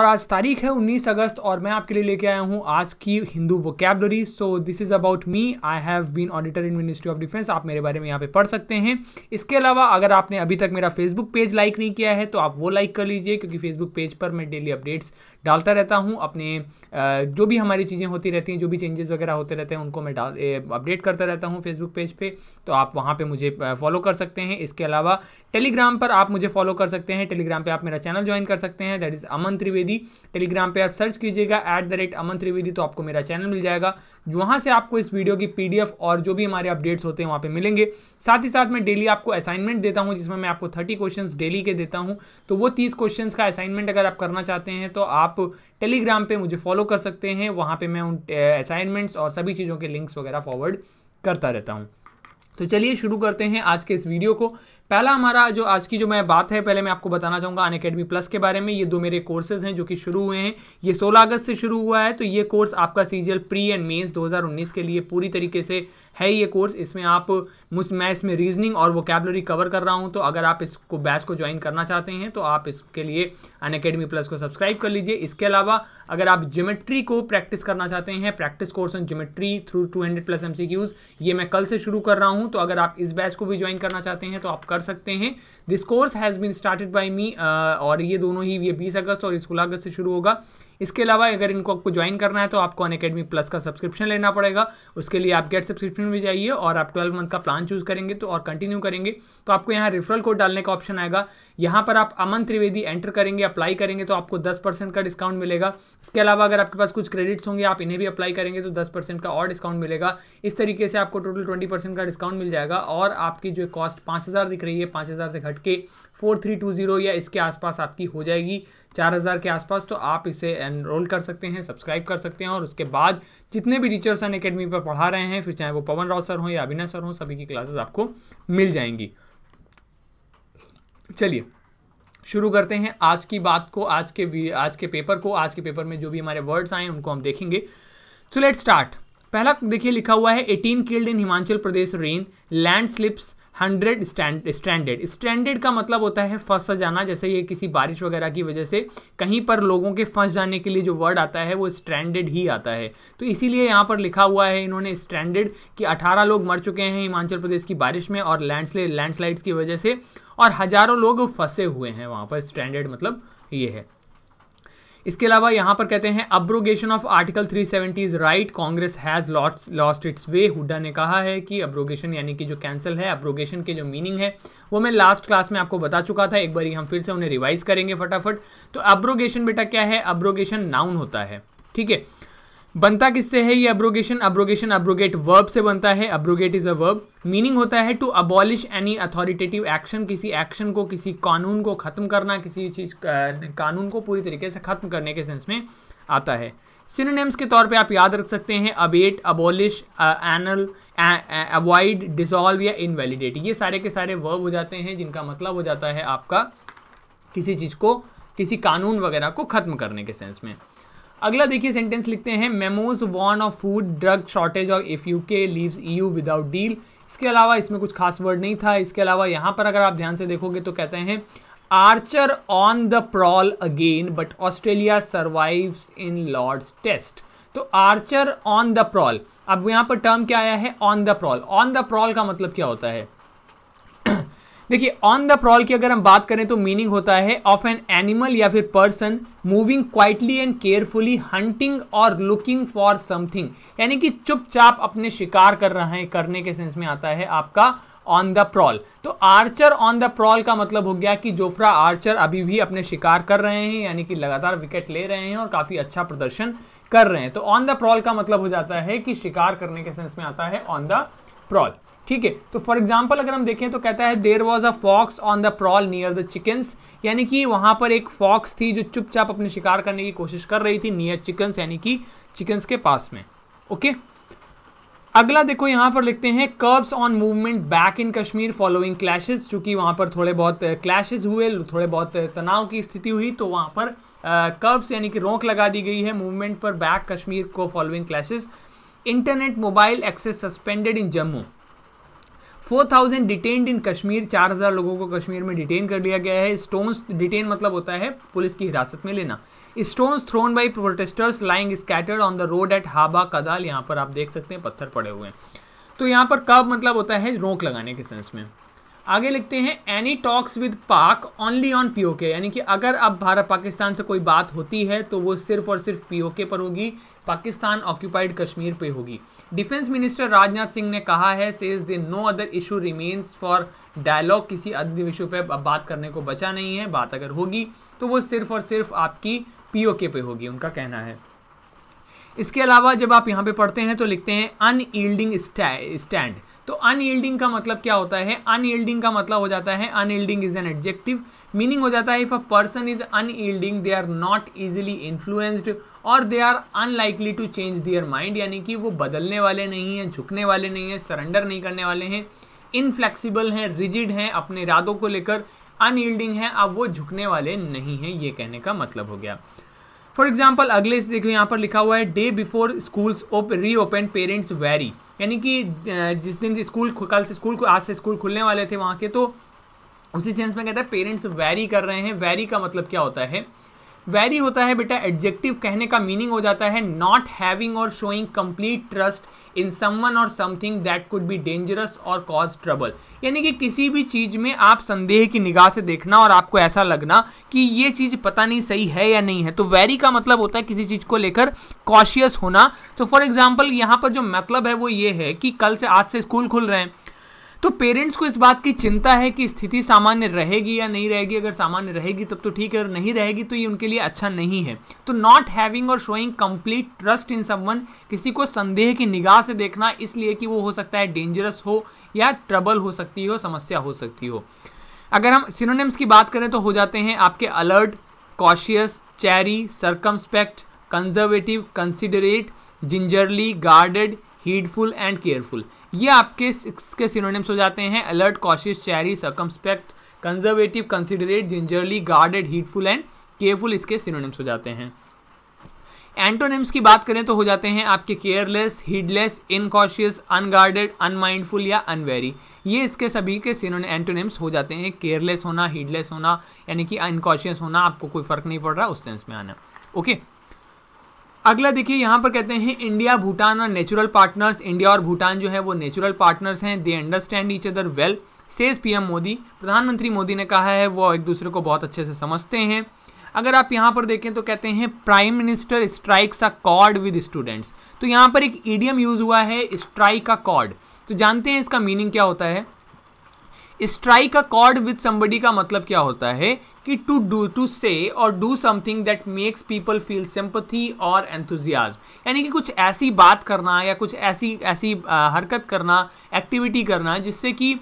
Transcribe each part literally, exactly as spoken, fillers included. और आज तारीख है उन्नीस अगस्त और मैं आपके लिए लेके आया हूँ आज की Hindu vocabulary. So this is about me, I have been auditor in ministry of defence. आप मेरे बारे में यहाँ पे पढ़ सकते हैं। इसके अलावा अगर आपने अभी तक मेरा फेसबुक पेज लाइक नहीं किया है तो आप वो लाइक कर लीजिए, क्योंकि फेसबुक पेज पर मैं डेली अपडेट्स डालता रहता हूँ। अपने जो भी हमारी चीज़ें होती रहती हैं, जो भी चेंजेस वगैरह होते रहते हैं, उनको मैं डाल अपडेट करता रहता हूँ फेसबुक पेज पर, तो आप वहाँ पर मुझे फॉलो कर सकते हैं। इसके अलावा टेलीग्राम पर आप मुझे फॉलो कर सकते हैं। टेलीग्राम पर आप मेरा चैनल ज्वाइन कर सकते हैं, that is Aman Trivedi. Telegram पे आप सर्च कीजिएगा at the rate Aman Trivedi, तो आपको मेरा चैनल मिल जाएगा। वहां से आपको इस वीडियो की पीडीएफ और जो भी हमारे अपडेट्स होते हैं वहां पे मिलेंगे। साथ ही साथ मैं डेली आपको असाइनमेंट देता हूं, जिसमें मैं आपको तीस क्वेश्चंस डेली के देता हूं। तो वो तीस क्वेश्चंस का असाइनमेंट अगर आप करना चाहते हैं तो आप टेलीग्राम पे मुझे फॉलो कर सकते हैं। वहां पर मैं उन असाइनमेंट्स और सभी चीज़ों के लिंक्स वगैरह फॉरवर्ड करता रहता हूँ। तो चलिए शुरू करते हैं आज के इस वीडियो को। पहला हमारा जो आज की जो मैं बात है, पहले मैं आपको बताना चाहूँगा अनअकैडमी प्लस के बारे में। ये दो मेरे कोर्सेज हैं जो कि शुरू हुए हैं। ये सोलह अगस्त से शुरू हुआ है। तो ये कोर्स आपका सीजीएल प्री एंड मेंस दो हज़ार उन्नीस के लिए पूरी तरीके से है ये कोर्स। इसमें आप मुझ मैं इसमें रीजनिंग और वोकैबुलरी कवर कर रहा हूँ। तो अगर आप इसको बैच को ज्वाइन करना चाहते हैं तो आप इसके लिए अनअकैडमी प्लस को सब्सक्राइब कर लीजिए। इसके अलावा अगर आप ज्योमेट्री को प्रैक्टिस करना चाहते हैं, practice course on geometry through two hundred plus M C Qs, ये मैं कल से शुरू कर रहा हूँ। तो अगर आप इस बैच को भी ज्वाइन करना चाहते हैं तो आप कर सकते हैं। This course has been started by me, और ये दोनों ही ये बीस अगस्त और सोलह अगस्त से शुरू होगा। इसके अलावा अगर इनको आपको ज्वाइन करना है तो आपको अनअकैडमी प्लस का सब्सक्रिप्शन लेना पड़ेगा। उसके लिए आप गेट सब्सक्रिप्शन में जाइए और आप बारह मंथ का प्लान चूज करेंगे तो और कंटिन्यू करेंगे तो आपको यहाँ रेफरल कोड डालने का ऑप्शन आएगा। यहाँ पर आप अमन त्रिवेदी एंटर करेंगे, अप्लाई करेंगे तो आपको दस परसेंट का डिस्काउंट मिलेगा। इसके अलावा अगर आपके पास कुछ क्रेडिट्स होंगे, आप इन्हें भी अप्लाई करेंगे तो दस परसेंट का और डिस्काउंट मिलेगा। इस तरीके से आपको टोटल ट्वेंटी परसेंट का डिस्काउंट मिल जाएगा। और आपकी जो कॉस्ट पाँच हज़ार दिख रही है, पाँच हज़ार से घट के फोर थ्री टू जीरो या इसके आसपास आपकी हो जाएगी, चार हज़ार के आसपास। तो आप इसे एनरोल कर सकते हैं, सब्सक्राइब कर सकते हैं। और उसके बाद जितने भी टीचर्स अनअकैडमी पर पढ़ा रहे हैं, फिर चाहे वो पवन राव सर हों या अभिनय सर हों, सभी की क्लासेस आपको मिल जाएंगी। चलिए शुरू करते हैं आज की बात को, आज के आज के पेपर को। आज के पेपर में जो भी हमारे वर्ड्स आए हैं उनको हम देखेंगे। So let start. पहला देखिए लिखा हुआ है eighteen killed in Himachal Pradesh rain land slips hundred stranded. Stranded का मतलब होता है फंस जाना। जैसे ये किसी बारिश वगैरह की वजह से कहीं पर लोगों के फंस जाने के लिए जो वर्ड आता है वो स्ट्रैंडेड ही आता है। तो इसीलिए यहाँ पर लिखा हुआ है इन्होंने स्ट्रैंडेड कि अठारह लोग मर चुके हैं हिमाचल प्रदेश की बारिश में और लैंडस्लाइड लैंडस्लाइड्स की वजह से, और हज़ारों लोग फंसे हुए हैं वहाँ पर। स्ट्रैंडेड मतलब ये है। इसके अलावा यहाँ पर कहते हैं abrogation of article three seventy is right, Congress has lost its way. Hooda ने कहा है कि अब्रोगेशन यानी कि जो कैंसिल है, अब्रोगेशन के जो मीनिंग है वो मैं लास्ट क्लास में आपको बता चुका था। एक बारी हम फिर से उन्हें रिवाइज करेंगे फटाफट। तो अब्रोगेशन बेटा क्या है? अब्रोगेशन नाउन होता है, ठीक है। बनता किससे है ये अब्रोगेशन? अब्रोगेशन अब्रोगेट वर्ब से बनता है। Abrogate is a verb. Meaning होता है to abolish any authoritative action, किसी एक्शन को, किसी कानून को ख़त्म करना, किसी चीज़ कानून को पूरी तरीके से ख़त्म करने के सेंस में आता है। सिनोनिम्स के तौर पे आप याद रख सकते हैं abate, abolish, annul, avoid, dissolve या इनवैलिडेट। ये सारे के सारे वर्ब हो जाते हैं जिनका मतलब हो जाता है आपका किसी चीज़ को, किसी कानून वगैरह को ख़त्म करने के सेंस में। अगला देखिए सेंटेंस लिखते हैं memos warn of food drug shortage और if UK leaves EU without deal. इसके अलावा इसमें कुछ खास वर्ड नहीं था। इसके अलावा यहाँ पर अगर आप ध्यान से देखोगे तो कहते हैं Archer on the prowl again but Australia survives in Lord's test. तो आर्चर ऑन द प्रॉल, अब यहाँ पर टर्म क्या आया है? On the prowl. On the prowl का मतलब क्या होता है? देखिए ऑन द प्रॉल की अगर हम बात करें तो मीनिंग होता है ऑफ एन एनिमल या फिर person moving quietly and carefully hunting और लुकिंग फॉर समथिंग, यानी कि चुपचाप अपने शिकार कर रहे हैं, करने के सेंस में आता है आपका ऑन द प्रॉल। तो आर्चर ऑन द प्रॉल का मतलब हो गया कि जोफ्रा आर्चर अभी भी अपने शिकार कर रहे हैं, यानी कि लगातार विकेट ले रहे हैं और काफ़ी अच्छा प्रदर्शन कर रहे हैं। तो ऑन द प्रॉल का मतलब हो जाता है कि शिकार करने के सेंस में आता है ऑन द प्रॉल, ठीक है। तो फॉर एग्जाम्पल अगर हम देखें तो कहता है there was a fox on the prowl near the chickens, यानी कि वहाँ पर एक फॉक्स थी जो चुपचाप अपने शिकार करने की कोशिश कर रही थी नियर चिकन्स, यानी कि चिकन्स के पास में। ओके, अगला देखो यहाँ पर लिखते हैं curbs on movement back in Kashmir following clashes, चूँकि वहाँ पर थोड़े बहुत क्लैशेस हुए, थोड़े बहुत तनाव की स्थिति हुई, तो वहाँ पर कर्ब्स uh, यानी कि रोक लगा दी गई है मूवमेंट पर बैक कश्मीर को following clashes. Internet mobile access suspended in Jammu. Four thousand detained in Kashmir, चार हज़ार लोगों को कस्मीर में डिटेन कर लिया गया है। स्टोन्स, डिटेन मतलब होता है पुलिस की हिरासत में लेना। Stones thrown by protesters lying scattered on the road at Haba Kadal, यहाँ पर आप देख सकते हैं पत्थर पड़े हुए हैं। तो यहाँ पर कब मतलब होता है रोक लगाने के सेंस में। आगे लिखते हैं any talks with Pak only on PoK, यानी कि अगर अब भारत पाकिस्तान से कोई बात होती है तो वो सिर्फ और सिर्फ पीओके पर होगी, पाकिस्तान ऑक्यूपाइड कश्मीर पे होगी। डिफेंस मिनिस्टर राजनाथ सिंह ने कहा है says they no other issue remains for dialogue, किसी अन्य विषय पे अब बात करने को बचा नहीं है, बात अगर होगी तो वो सिर्फ और सिर्फ आपकी पीओके पे होगी, उनका कहना है। इसके अलावा जब आप यहाँ पे पढ़ते हैं तो लिखते हैं अनयील्डिंग स्टैंड। तो अनयील्डिंग का मतलब क्या होता है, अनयील्डिंग का मतलब हो जाता है, unyielding is an adjective, meaning हो जाता है if a person is unyielding they are not easily influenced और they are unlikely to change their mind, यानी कि वो बदलने वाले नहीं हैं, झुकने वाले नहीं हैं, सरेंडर नहीं करने वाले हैं, इनफ्लेक्सिबल हैं, रिजिड हैं अपने इरादों को लेकर, अनयील्डिंग है, अब वो झुकने वाले नहीं हैं, ये कहने का मतलब हो गया। फॉर एग्जाम्पल अगले से देखो यहाँ पर लिखा हुआ है day before schools reopen parents wary, यानी कि जिस दिन स्कूल कल से स्कूल आज से स्कूल खुलने वाले थे वहाँ के, तो उसी सेंस में कहता है पेरेंट्स वेरी कर रहे हैं। वेरी का मतलब क्या होता है, वेरी होता है बेटा एडजेक्टिव, कहने का मीनिंग हो जाता है नॉट हैविंग और showing complete trust in someone और something that could be dangerous और कॉज ट्रबल, यानी कि किसी भी चीज़ में आप संदेह की निगाह से देखना और आपको ऐसा लगना कि ये चीज़ पता नहीं सही है या नहीं है। तो वेरी का मतलब होता है किसी चीज़ को लेकर कॉशियस होना। तो फॉर एग्जाम्पल यहाँ पर जो मतलब है वो ये है कि कल से आज से स्कूल खुल रहे हैं तो पेरेंट्स को इस बात की चिंता है कि स्थिति सामान्य रहेगी या नहीं रहेगी, अगर सामान्य रहेगी तब तो ठीक है और नहीं रहेगी तो ये उनके लिए अच्छा नहीं है। तो नॉट हैविंग और showing complete trust in someone, किसी को संदेह की निगाह से देखना इसलिए कि वो हो सकता है डेंजरस हो या ट्रबल हो सकती हो, समस्या हो सकती हो। अगर हम सिनोनिम्स की बात करें तो हो जाते हैं आपके alert, cautious, chary, circumspect, conservative, considerate, gingerly, guarded, heedful and careful, ये आपके इसके सिनोनिम्स हो जाते हैं alert, cautious, chary, circumspect, conservative, considerate, gingerly, guarded, heedful and careful, इसके सिनोनिम्स हो जाते हैं। एंटोनिम्स की बात करें तो हो जाते हैं आपके careless, heedless, incautious, unguarded, unmindful या अनवेरी, ये इसके सभी के सिनोनिम एंटोनिम्स हो जाते हैं। केयरलेस होना, हीडलेस होना, यानी कि अनकॉशियस होना, आपको कोई फर्क नहीं पड़ रहा उस सेंस में आना। ओके, अगला देखिए यहाँ पर कहते हैं इंडिया भूटान और नेचुरल पार्टनर्स, इंडिया और भूटान जो है वो नेचुरल पार्टनर्स हैं, they understand each other well says PM Modi, प्रधानमंत्री मोदी ने कहा है वो एक दूसरे को बहुत अच्छे से समझते हैं। अगर आप यहाँ पर देखें तो कहते हैं prime minister strikes a chord with students, तो यहाँ पर एक ईडियम यूज हुआ है स्ट्राइक अ कॉर्ड, तो जानते हैं इसका मीनिंग क्या होता है। Strike a chord with somebody का मतलब क्या होता है कि टू डू टू से और do something that makes people feel sympathy और एंथुजियाज्म, यानी कि कुछ ऐसी बात करना या कुछ ऐसी ऐसी आ, हरकत करना, एक्टिविटी करना जिससे कि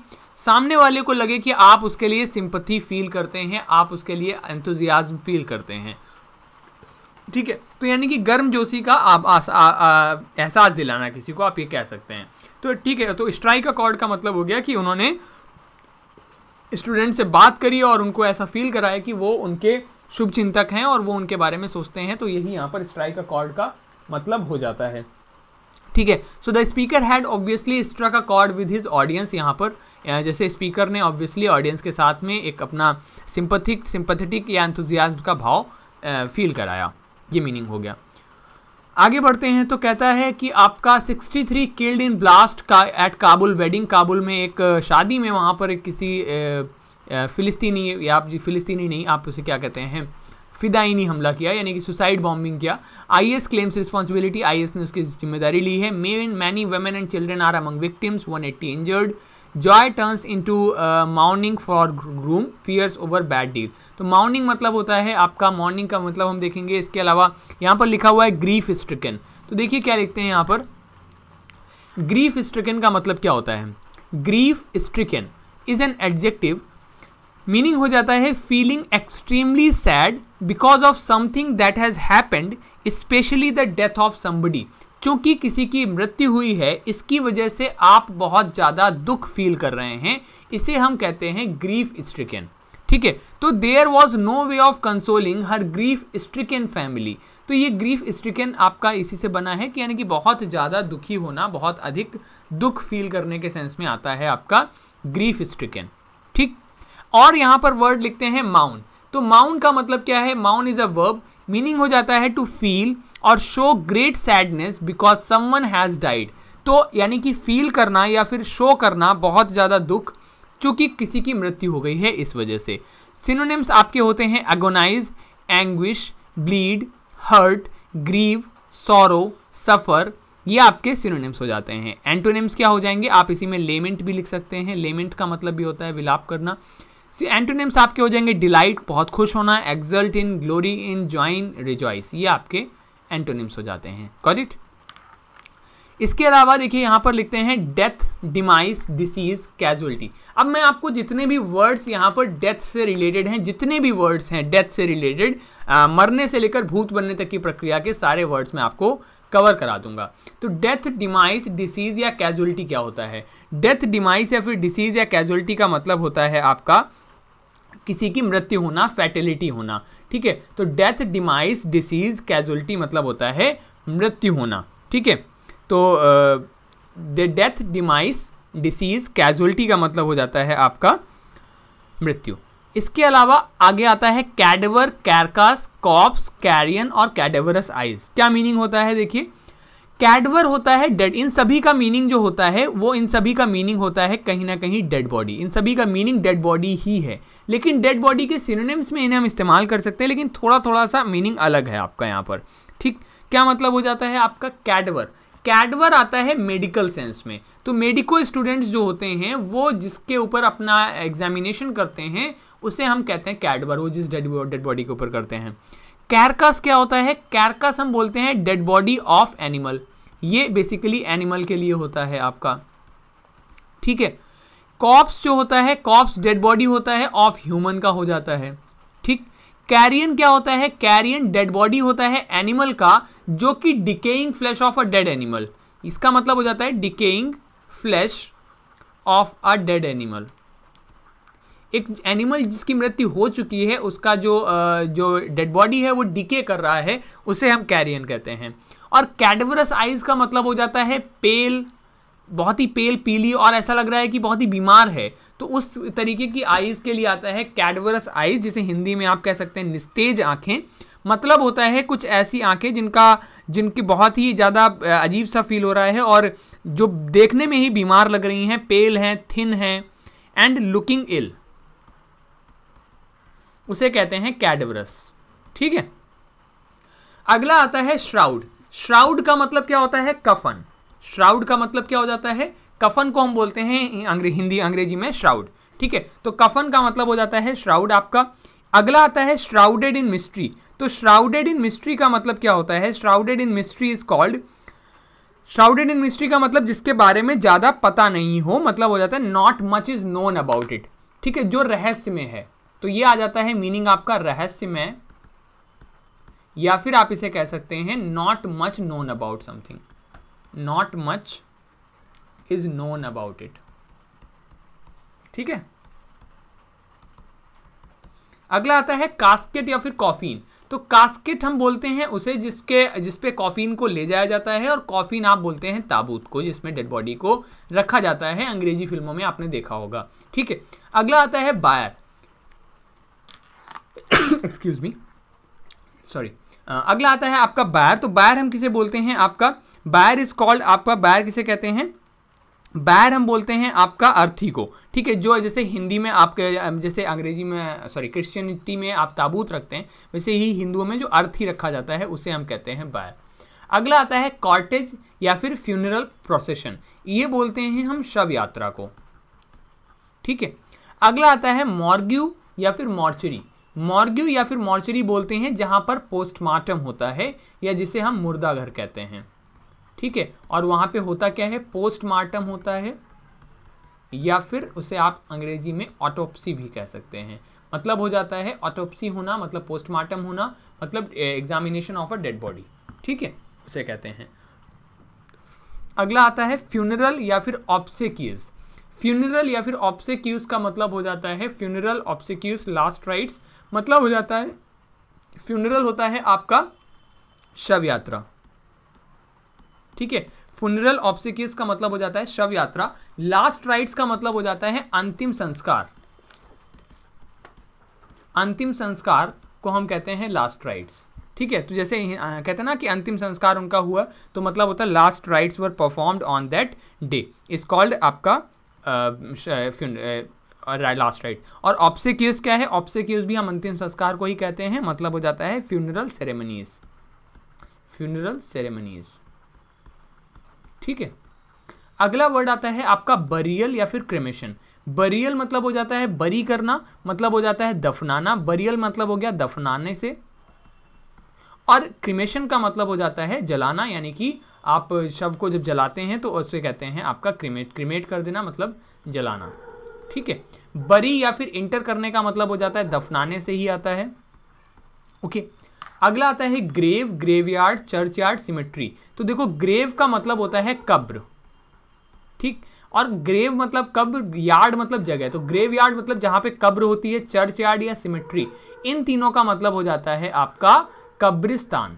सामने वाले को लगे कि आप उसके लिए सिंपथी फील करते हैं, आप उसके लिए एंथुजियाज्म फील करते हैं, ठीक है। तो यानी कि गर्मजोशी का आप एहसास दिलाना किसी को, आप ये कह सकते हैं। तो ठीक है, तो स्ट्राइक अ कॉर्ड का मतलब हो गया कि उन्होंने स्टूडेंट से बात करिए और उनको ऐसा फील कराया कि वो उनके शुभ चिंतक हैं और वो उनके बारे में सोचते हैं, तो यही यहाँ पर स्ट्राइक अ कॉर्ड का मतलब हो जाता है, ठीक है। So the speaker had obviously strike a chord with his audience, यहाँ पर जैसे स्पीकर ने ऑब्वियसली ऑडियंस के साथ में एक अपना सिंपथिक सिंपथेटिक या एंथुजियाज्म का भाव फील कराया, ये मीनिंग हो गया। आगे बढ़ते हैं तो कहता है कि आपका तिरेसठ किल्ड इन ब्लास्ट का एट काबुल वेडिंग, काबुल में एक शादी में वहाँ पर एक किसी फिलिस्तीनी या आप फिलिस्तीनी नहीं आप उसे क्या कहते हैं फिदाइनी हमला किया, यानी कि सुसाइड बॉम्बिंग किया। आईएस क्लेम्स रिस्पॉन्सिबिलिटी, आईएस ने उसकी जिम्मेदारी ली है। Men many women and children are among victims, one eighty injured. Joy turns into mourning for groom, fears over bad deal. तो माउनिंग मतलब होता है आपका मॉर्निंग का मतलब हम देखेंगे। इसके अलावा यहाँ पर लिखा हुआ है ग्रीफ स्ट्रिकन, तो देखिए क्या लिखते हैं यहाँ पर ग्रीफ स्ट्रिकन का मतलब क्या होता है। Grief stricken is an adjective, meaning हो जाता है feeling extremely sad because of something that has happened specially the death of somebody. चूँकि किसी की मृत्यु हुई है इसकी वजह से आप बहुत ज़्यादा दुख फील कर रहे हैं, इसे हम कहते हैं ग्रीफ स्ट्रिकन, ठीक है। तो there was no way of consoling her grief stricken family, तो ये ग्रीफ स्ट्रिकन आपका इसी से बना है कि यानी कि बहुत ज़्यादा दुखी होना, बहुत अधिक दुख फील करने के सेंस में आता है आपका ग्रीफ स्ट्रिकन, ठीक। और यहाँ पर वर्ड लिखते हैं माउन, तो माउन का मतलब क्या है। माउन इज़ अ वर्ब मीनिंग हो जाता है टू फील और show great sadness because someone has died. तो यानी कि फील करना या फिर शो करना बहुत ज़्यादा दुख चूँकि किसी की मृत्यु हो गई है इस वजह से। सिनोनिम्स आपके होते हैं agonize, anguish, bleed, hurt, grieve, sorrow, suffer, ये आपके सिनोनिम्स हो जाते हैं। एंटोनिम्स क्या हो जाएंगे, आप इसी में लेमेंट भी लिख सकते हैं, लेमेंट का मतलब भी होता है विलाप करना। एंटोनिम्स आपके हो जाएंगे डिलाइट, बहुत खुश होना, exult in, glory in, joy in, rejoice, ये आपके एंटोनिम्स हो जाते हैं। Got it. इसके अलावा देखिए यहाँ पर लिखते हैं डेथ, डिमाइस, डिसीज, कैजुअलिटी। अब मैं आपको जितने भी वर्ड्स यहाँ पर डेथ से रिलेटेड हैं, जितने भी वर्ड्स हैं डेथ से रिलेटेड, मरने से लेकर भूत बनने तक की प्रक्रिया के सारे वर्ड्स मैं आपको कवर करा दूंगा। तो डेथ, डिमाइस, डिसीज या कैजुअलिटी क्या होता है? डेथ, डिमाइस या फिर डिसीज या कैजुअलिटी का मतलब होता है आपका किसी की मृत्यु होना, फैटेलिटी होना। ठीक है, तो डेथ, डिमाइस, डिसीज, कैजुअलिटी मतलब होता है मृत्यु होना। ठीक है, तो डेथ, डिमाइस, डिसीज, कैजुअलिटी का मतलब हो जाता है आपका मृत्यु। इसके अलावा आगे आता है कैडवर, कैरकास, कॉप्स, कैरियन और कैडेवरस आइज। क्या मीनिंग होता है? देखिए कैडवर होता है डेड, इन सभी का मीनिंग जो होता है वो इन सभी का मीनिंग होता है कहीं ना कहीं डेड बॉडी, इन सभी का मीनिंग डेड बॉडी ही है। लेकिन डेड बॉडी के सिनोनिम्स में इन्हें हम इस्तेमाल कर सकते हैं, लेकिन थोड़ा थोड़ा सा मीनिंग अलग है आपका यहाँ पर। ठीक, क्या मतलब हो जाता है आपका कैडवर? कैडवर आता है मेडिकल सेंस में, तो मेडिको स्टूडेंट्स जो होते हैं वो जिसके ऊपर अपना एग्जामिनेशन करते हैं उसे हम कहते हैं कैडवर, वो जिस डेड डेड बॉडी के ऊपर करते हैं। कैरकास क्या होता है? कैरकास हम बोलते हैं डेड बॉडी ऑफ एनिमल, ये बेसिकली एनिमल के लिए होता है आपका। ठीक है, कॉप्स जो होता है, कॉप्स डेड बॉडी होता है ऑफ ह्यूमन का हो जाता है। ठीक, कैरियन क्या होता है? कैरियन डेड बॉडी होता है एनिमल का जो कि decaying flesh of a dead animal, इसका मतलब हो जाता है decaying flesh of a dead animal. एक एनिमल जिसकी मृत्यु हो चुकी है उसका जो जो डेड बॉडी है वो डिके कर रहा है, उसे हम कैरियन कहते हैं। और कैडवरस आइज का मतलब हो जाता है पेल, बहुत ही पेल, पीली और ऐसा लग रहा है कि बहुत ही बीमार है, तो उस तरीके की आइज के लिए आता है कैडवरस आइज, जिसे हिंदी में आप कह सकते हैं निस्तेज आँखें। मतलब होता है कुछ ऐसी आंखें जिनका जिनकी बहुत ही ज़्यादा अजीब सा फील हो रहा है और जो देखने में ही बीमार लग रही हैं, पेल हैं, थिन हैं एंड लुकिंग इल, उसे कहते हैं कैडवरस। ठीक है, अगला आता है श्राउड। श्राउड का मतलब क्या होता है? कफन। श्राउड का मतलब क्या हो जाता है? कफन को हम बोलते हैं अंग्रे, हिंदी अंग्रेजी में श्राउड। ठीक है, तो कफन का मतलब हो जाता है श्राउड आपका। अगला आता है श्राउडेड इन मिस्ट्री। तो श्राउडेड इन मिस्ट्री का मतलब क्या होता है? Shrouded in mystery is called, shrouded in mystery का मतलब जिसके बारे में ज़्यादा पता नहीं हो, मतलब हो जाता है not much is known about it. ठीक है, जो रहस्य में है, तो ये आ जाता है मीनिंग आपका रहस्य में, या फिर आप इसे कह सकते हैं not much known about something, not much is known about it. ठीक है, अगला आता है कास्केट या फिर कॉफिन। तो कास्केट हम बोलते हैं उसे जिसके जिस पे कॉफिन को ले जाया जाता है, और कॉफिन आप बोलते हैं ताबूत को जिसमें डेड बॉडी को रखा जाता है, अंग्रेजी फिल्मों में आपने देखा होगा। ठीक है, अगला आता है बायर, एक्सक्यूज मी, सॉरी, अगला आता है आपका बायर। तो बायर हम किसे बोलते हैं? आपका बायर इज कॉल्ड, आपका बायर किसे कहते हैं? बायर हम बोलते हैं आपका अर्थी को। ठीक है, जो जैसे हिंदी में आपके, जैसे अंग्रेजी में, सॉरी, क्रिश्चियनिटी में आप ताबूत रखते हैं, वैसे ही हिंदुओं में जो अर्थी रखा जाता है उसे हम कहते हैं बायर। अगला आता है कॉर्टेज या फिर फ्यूनरल प्रोसेशन, ये बोलते हैं हम शव यात्रा को। ठीक है, अगला आता है मॉर्ग्यू या फिर मॉर्चरी। मॉर्ग्यू या फिर मॉर्चरी बोलते हैं जहाँ पर पोस्टमार्टम होता है, या जिसे हम मुर्दा घर कहते हैं। ठीक है, और वहाँ पे होता क्या है? पोस्टमार्टम होता है, या फिर उसे आप अंग्रेजी में ऑटोप्सी भी कह सकते हैं। मतलब हो जाता है ऑटोप्सी होना, मतलब पोस्टमार्टम होना, मतलब examination of a dead body. ठीक है, उसे कहते हैं। अगला आता है फ्यूनरल या फिर ऑब्सेक्यूज। फ्यूनरल या फिर ऑब्सेक्यूज का मतलब हो जाता है फ्यूनरल, ऑब्सेक्यूज लास्ट राइट्स, मतलब हो जाता है फ्यूनरल होता है आपका शव यात्रा। ठीक है, फ्यूनरल ऑब्सेक्यूज का मतलब हो जाता है शव यात्रा। लास्ट राइट्स का मतलब हो जाता है अंतिम संस्कार, अंतिम संस्कार को हम कहते हैं लास्ट राइट्स। ठीक है। तो जैसे कहते हैं ना कि अंतिम संस्कार उनका हुआ, तो मतलब होता है last rites were performed on that day is called आपका लास्ट राइट। और ऑब्सेक्यूज क्या है? ऑब्सेक्यूज भी हम अंतिम संस्कार को ही कहते हैं, मतलब हो जाता है फ्यूनरल सेरेमनीज, फ्यूनरल सेरेमनीज, ठीक है। अगला वर्ड आता है आपका बरियल या फिर क्रेमेशन। बरियल मतलब हो जाता है बरी करना, मतलब हो जाता है दफनाना। बरियल मतलब हो गया दफनाने से, और क्रिमेशन का मतलब हो जाता है जलाना, यानी कि आप शव को जब जलाते हैं तो उसे कहते हैं आपका क्रिमेट, क्रिमेट कर देना मतलब जलाना, ठीक है। बरी या फिर इंटर करने का मतलब हो जाता है दफनाने से ही आता है, ओके। अगला आता है ग्रेव, ग्रेवयार्ड, चर्चयार्ड, सिमेट्री। तो देखो ग्रेव का मतलब होता है कब्र, ठीक, और ग्रेव मतलब कब्र, यार्ड मतलब जगह, तो ग्रेव यार्ड मतलब जहाँ पे कब्र होती है, चर्च यार्ड या सिमेट्री, इन तीनों का मतलब हो जाता है आपका कब्रिस्तान,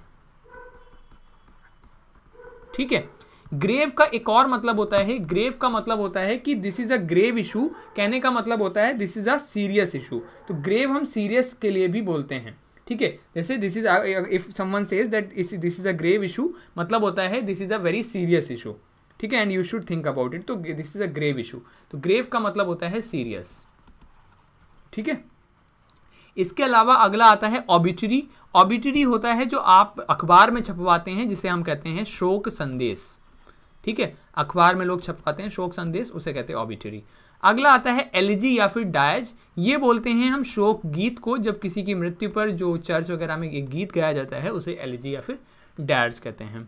ठीक है। ग्रेव का एक और मतलब होता है, ग्रेव का मतलब होता है कि this is a grave issue, कहने का मतलब होता है this is a serious issue. तो ग्रेव हम सीरियस के लिए भी बोलते हैं, ठीक है। जैसे this is, if someone says that this is a grave issue, मतलब होता है this is a very serious issue, ठीक है, and you should think about it. तो this is a grave issue, तो ग्रेव का मतलब होता है सीरियस, ठीक है। इसके अलावा अगला आता है ऑबिटरी। ऑबिटरी होता है जो आप अखबार में छपवाते हैं, जिसे हम कहते हैं शोक संदेश, ठीक है, अखबार में लोग छपवाते हैं शोक संदेश, उसे कहते हैं ऑबिटरी। अगला आता है एलिजी या फिर डायज। ये बोलते हैं हम शोक गीत को, जब किसी की मृत्यु पर जो चर्च वगैरह में एक गीत गाया जाता है उसे एलिजी या फिर डायज कहते हैं।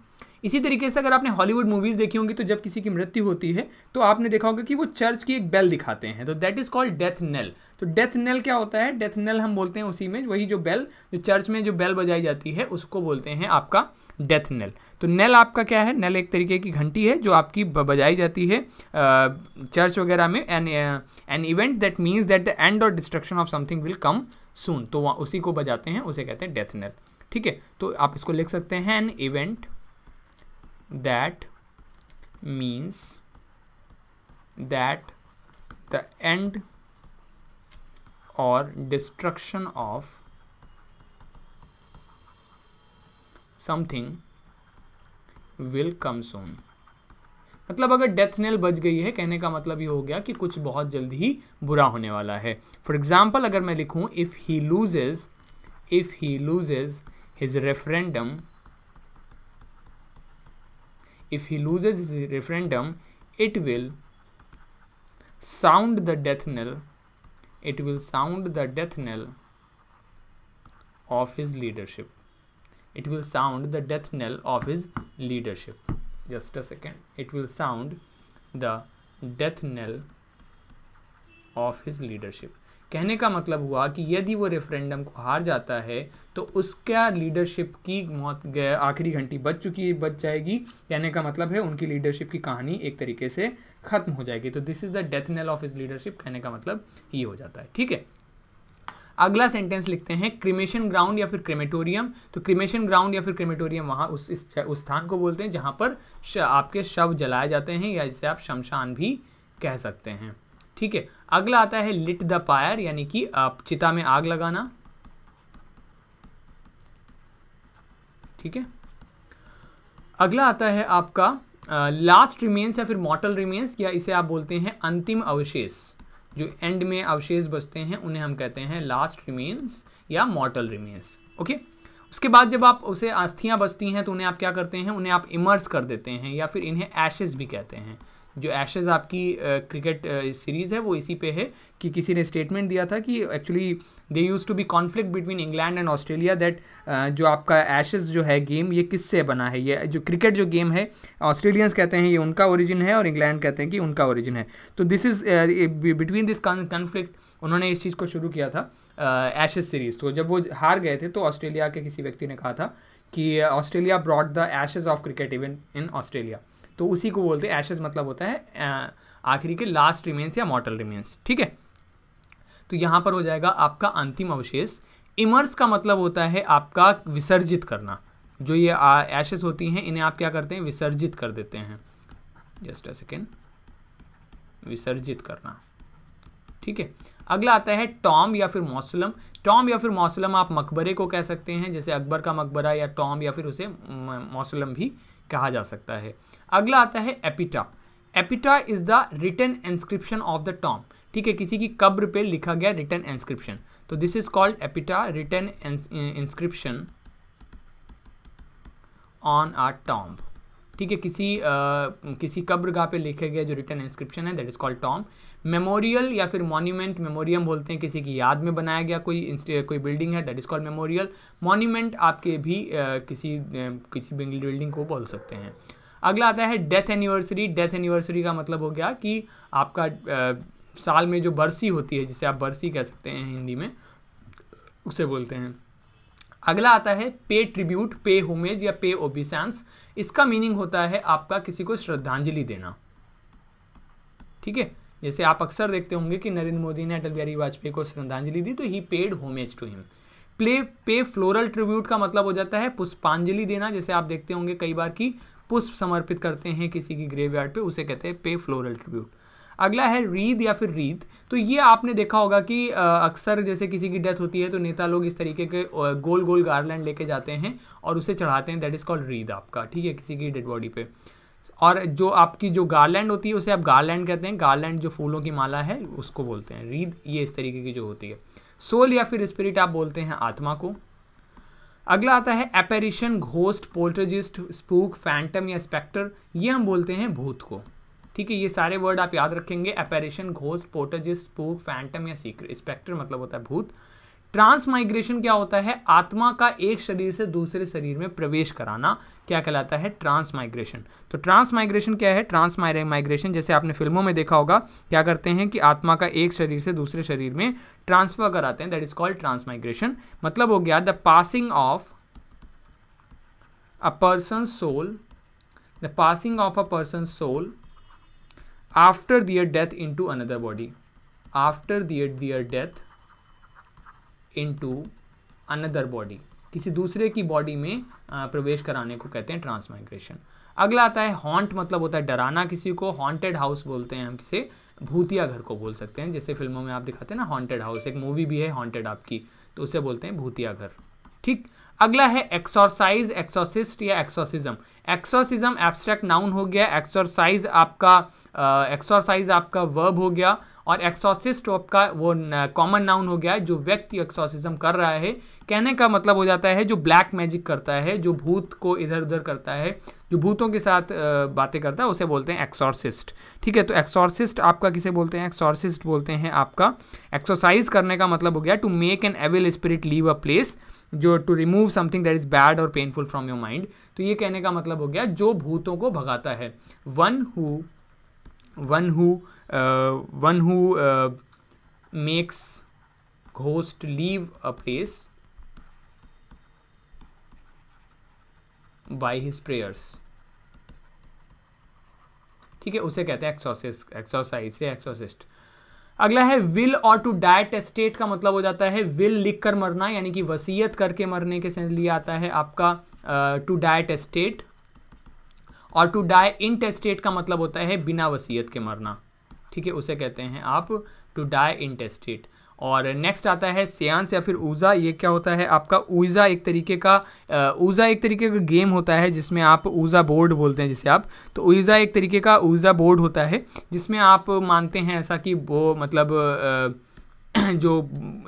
इसी तरीके से अगर आपने हॉलीवुड मूवीज़ देखी होंगी तो जब किसी की मृत्यु होती है तो आपने देखा होगा कि वो चर्च की एक बेल दिखाते हैं, तो that is called death knell. तो डेथ नेल क्या होता है? डेथ नेल हम बोलते हैं उसी में, वही जो बेल, जो चर्च में जो बेल बजाई जाती है उसको बोलते हैं आपका डेथ नेल। तो नेल आपका क्या है? नेल एक तरीके की घंटी है जो आपकी बजाई जाती है चर्च वगैरह में, an an event that means that the end और destruction of something will come soon, तो उसी को बजाते हैं, उसे कहते हैं डेथ नेल, ठीक है। तो आप इसको लिख सकते हैं an event that means that the end or destruction of something will come soon, मतलब अगर डेथ नेल बज गई है, कहने का मतलब ये हो गया कि कुछ बहुत जल्दी ही बुरा होने वाला है। फॉर एग्जाम्पल अगर मैं लिखूँ if he loses, if he loses his referendum, if he loses his referendum it will sound the death knell, it will sound the death knell of his leadership, it will sound the death knell of his leadership, just a second, it will sound the death knell of his leadership। कहने का मतलब हुआ कि यदि वो referendum को हार जाता है तो उसका लीडरशिप की मौत, आखिरी घंटी बच चुकी बच जाएगी, कहने का मतलब है उनकी लीडरशिप की कहानी एक तरीके से खत्म हो जाएगी। तो this is the death knell of his leadership, कहने का मतलब ये हो जाता है, ठीक है। अगला सेंटेंस लिखते हैं क्रिमेशन ग्राउंड या फिर क्रेमेटोरियम। तो क्रिमेशन ग्राउंड या फिर क्रेमेटोरियम वहाँ उस उस स्थान को बोलते हैं जहाँ पर श, आपके शव जलाए जाते हैं, या जिसे आप शमशान भी कह सकते हैं, ठीक है। अगला आता है लिट द फायर, यानी कि आप चिता में आग लगाना, ठीक है। अगला आता है आपका लास्ट रिमेन्स या फिर मॉर्टल रिमेन्स, या इसे आप बोलते हैं अंतिम अवशेष, जो एंड में अवशेष बचते हैं उन्हें हम कहते हैं लास्ट रिमेन्स या मॉर्टल रिमेन्स, ओके। उसके बाद जब आप उसे अस्थियां बचती हैं तो उन्हें आप क्या करते हैं? उन्हें आप इमर्स कर देते हैं, या फिर इन्हें एशेज भी कहते हैं। जो एशेज़ आपकी क्रिकेट सीरीज़ है वो इसी पे है कि किसी ने स्टेटमेंट दिया था कि actually they use to be conflict between England and Australia that जो आपका एशेज़ जो है गेम, ये किससे बना है? ये जो क्रिकेट जो गेम है, ऑस्ट्रेलियंस कहते हैं ये उनका ओरिजिन है और इंग्लैंड कहते हैं कि उनका ओरिजिन है। तो this is between this conflict, उन्होंने इस चीज़ को शुरू किया था एशेज़ सीरीज़। तो जब वो हार गए थे तो ऑस्ट्रेलिया के किसी व्यक्ति ने कहा था कि Australia brought the Ashes of cricket event in Australia, तो उसी को बोलते हैं एशेस, मतलब होता है आखिरी के लास्ट रिमेन्स या मॉर्टल रिमेन्स, ठीक है। तो यहाँ पर हो जाएगा आपका अंतिम अवशेष। इमर्स का मतलब होता है आपका विसर्जित करना, जो ये एशेस होती हैं इन्हें आप क्या करते हैं? विसर्जित कर देते हैं, जस्ट अ सेकेंड, विसर्जित करना, ठीक है। अगला आता है टॉम या फिर मौसलम। टॉम या फिर मौसलम आप मकबरे को कह सकते हैं, जैसे अकबर का मकबरा या टॉम या फिर उसे मौसलम भी कहा जा सकता है। अगला आता है epitaph. Epitaph is the written inscription of the tomb, ठीक है, किसी की कब्र पे लिखा गया रिटन इंस्क्रिप्शन, तो this is called epitaph, written inscription on a tomb, ठीक है, किसी आ, किसी कब्रगाह पे लिखे गए जो रिटन इंस्क्रिप्शन है, that is called tomb. Memorial या फिर मॉन्यूमेंट, मेमोरियम बोलते हैं किसी की याद में बनाया गया कोई कोई बिल्डिंग है, that is called memorial. Monument आपके भी आ, किसी आ, किसी बिल्डिंग को बोल सकते हैं। अगला आता है डेथ एनिवर्सरी। डेथ एनिवर्सरी का मतलब हो गया कि आपका आ, साल में जो बरसी होती है, जिसे आप बरसी कह सकते हैं हिंदी में, उसे बोलते हैं। अगला आता है पे ट्रिब्यूट, पे होमेज या पे ओबिसेंस। इसका मीनिंग होता है आपका किसी को श्रद्धांजलि देना, ठीक है, जैसे आप अक्सर देखते होंगे कि नरेंद्र मोदी ने अटल बिहारी वाजपेयी को श्रद्धांजलि दी, तो he paid homage to him. Play pay floral tribute का मतलब हो जाता है पुष्पांजलि देना, जैसे आप देखते होंगे कई बार की पुष्प समर्पित करते हैं किसी की ग्रेवयार्ड पे, उसे कहते हैं पे फ्लोरल ट्रिब्यूट। अगला है रीद या फिर रीत। तो ये आपने देखा होगा कि अक्सर जैसे किसी की डेथ होती है तो नेता लोग इस तरीके के गोल गोल गार्लैंड लेके जाते हैं और उसे चढ़ाते हैं, दैट इज़ कॉल्ड रीद आपका, ठीक है, किसी की डेड बॉडी पे। और जो आपकी जो गार्लैंड होती है उसे आप गार्लैंड कहते हैं, गार्लैंड जो फूलों की माला है उसको बोलते हैं रीद, ये इस तरीके की जो होती है। सोल या फिर स्पिरिट आप बोलते हैं आत्मा को। अगला आता है apparition, ghost, poltergeist, spook, phantom या स्पेक्टर, ये हम बोलते हैं भूत को, ठीक है। ये सारे वर्ड आप याद रखेंगे, apparition, ghost, poltergeist, spook, phantom या सीक्रेट, स्पेक्टर मतलब होता है भूत। ट्रांसमाइग्रेशन क्या होता है, आत्मा का एक शरीर से दूसरे शरीर में प्रवेश कराना, क्या कहलाता है ट्रांसमाइग्रेशन। तो ट्रांसमाइग्रेशन क्या है, ट्रांसमाइग्रेशन जैसे आपने फिल्मों में देखा होगा क्या करते हैं कि आत्मा का एक शरीर से दूसरे शरीर में ट्रांसफर कराते हैं, दैट इज कॉल्ड ट्रांसमाइग्रेशन। मतलब हो गया the passing of a person soul, the passing of a person soul after their death into another body, after their death into another body, किसी दूसरे की बॉडी में प्रवेश कराने को कहते हैं ट्रांसमाइग्रेशन। अगला आता है हॉन्ट, मतलब होता है डराना किसी को, हॉन्टेड हाउस बोलते हैं हम किसे, भूतिया घर को बोल सकते हैं, जैसे फिल्मों में आप दिखाते हैं ना हॉन्टेड हाउस, एक मूवी भी है हॉन्टेड आपकी, तो उसे बोलते हैं भूतिया घर, ठीक। अगला है एक्सोरसाइज, एक्सोसिस्ट या एक्सोसिज्म। एक्सोसिज्म एब्स्ट्रैक्ट नाउन हो गया, एक्सोरसाइज आपका एक्सोरसाइज आपका वर्ब हो गया, और एक्सोसिस्ट आपका वो कॉमन नाउन हो गया है, जो व्यक्ति एक्सोसिज्म कर रहा है। कहने का मतलब हो जाता है जो ब्लैक मैजिक करता है, जो भूत को इधर उधर करता है, जो भूतों के साथ बातें करता है, उसे बोलते हैं एक्सोर्सिस्ट, ठीक है। तो एक्सोर्सिस्ट आपका किसे बोलते हैं, एक्सोर्सिस्ट बोलते हैं आपका। एक्सरसाइज करने का मतलब हो गया to make an evil spirit leave a place, जो to remove something that is bad और पेनफुल फ्रॉम योर माइंड, तो ये कहने का मतलब हो गया जो भूतों को भगाता है। One who one who one who makes ghost leave a place by his prayers, ठीक है, उसे कहते हैं एक्सोसिस्ट, एक्सोसाइज या एक्सोसिस्ट। अगला है विल और टू डाई टेस्टेट, का मतलब हो जाता है विल लिख कर मरना, यानी कि वसीयत करके मरने के सेंस लिया आता है आपका टू डाई टेस्टेट, और टू डाई इनटेस्टेट का मतलब होता है बिना वसीयत के मरना, ठीक है, उसे कहते हैं आप टू डाई इनटेस्टेट। और नेक्स्ट आता है सेंस या फिर ऊजा। ये क्या होता है आपका ऊजा, एक तरीके का ऊजा एक तरीके का गेम होता है जिसमें आप ऊजा बोर्ड बोलते हैं जिसे आप, तो ऊजा एक तरीके का ऊजा बोर्ड होता है जिसमें आप मानते हैं ऐसा कि वो मतलब आ, जो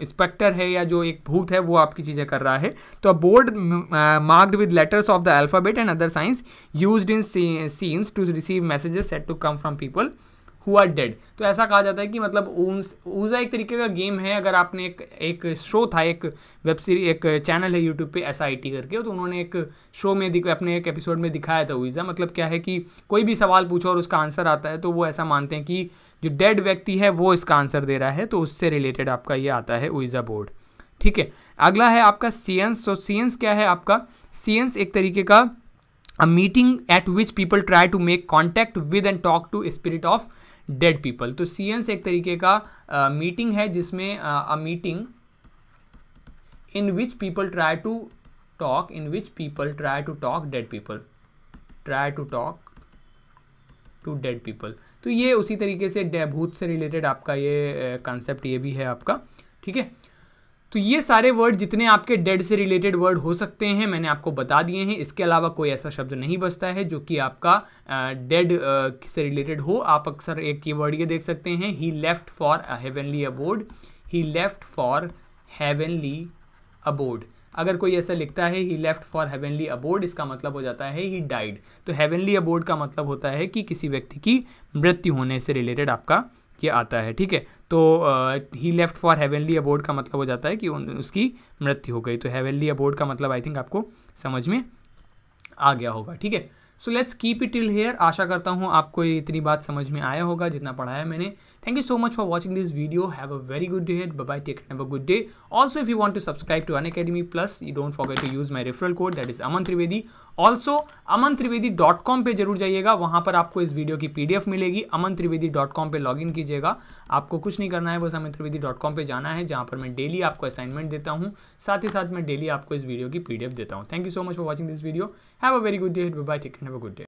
स्पेक्टर है या जो एक भूत है वो आपकी चीज़ें कर रहा है। तो a board marked with letters of the alphabet and other signs used in seances to receive messages said to come from people who are dead. तो ऐसा कहा जाता है कि मतलब ऊजा एक तरीके का गेम है। अगर आपने एक एक शो था, एक वेब सीरीज, एक चैनल है यूट्यूब पे एस आई टी करके, तो उन्होंने एक शो में दिख अपने एक एपिसोड में दिखाया था ऊजा। मतलब क्या है कि कोई भी सवाल पूछो और उसका आंसर आता है तो वो ऐसा मानते हैं कि जो डेड व्यक्ति है वो इसका आंसर दे रहा है, तो उससे रिलेटेड आपका ये आता है ऊजा बोर्ड, ठीक है। अगला है आपका सियंस। तो सियंस क्या है आपका, सियंस एक तरीके का a meeting at which people try to make contact with and talk to spirit of dead people. तो सियंस एक तरीके का मीटिंग uh, है जिसमें a meeting in which people try to talk in which people try to talk dead people try to talk to dead people. तो ये उसी तरीके से भूत से रिलेटेड आपका ये कॉन्सेप्ट ये भी है आपका, ठीक है। तो ये सारे वर्ड जितने आपके डेड से रिलेटेड वर्ड हो सकते हैं मैंने आपको बता दिए हैं। इसके अलावा कोई ऐसा शब्द नहीं बचता है जो कि आपका डेड uh, से रिलेटेड हो। आप अक्सर एक कीवर्ड ये देख सकते हैं, he left for a heavenly abode, he left for heavenly abode. अगर कोई ऐसा लिखता है he left for heavenly abode, इसका मतलब हो जाता है ही डाइड। तो हेवनली अबोर्ड का मतलब होता है कि किसी व्यक्ति की मृत्यु होने से रिलेटेड आपका ये आता है, ठीक है। तो he left for heavenly abode का मतलब हो जाता है कि उन, उसकी मृत्यु हो गई। तो हेवनली अबोर्ड का मतलब आई थिंक आपको समझ में आ गया होगा, ठीक है। So let's keep it till here. आशा करता हूँ आपको इतनी बात समझ में आया होगा जितना पढ़ाया मैंने। Thank you so much for watching this video. Have a very good day. Bye bye, take have a good day. Also if you want to subscribe to Unacademy plus, you don't forget to use my referral code that is Aman Trivedi. Also Aman Trivedi dot com पर जरूर जाइएगा, वहाँ पर आपको इस video की PDF मिलेगी। Aman Trivedi dot com पर लॉग इन कीजिएगा, आपको कुछ नहीं करना है, बस अमन त्रिवेदी डॉट कॉम पर जाना है जहाँ पर मैं डेली आपको असाइनमेंट देता हूँ, साथ ही साथ मैं डेली आपको इस वीडियो की पीडीएफ देता हूँ। Thank you so much for watching this video. Have a very good day. Bye bye. Take care. Have a good day.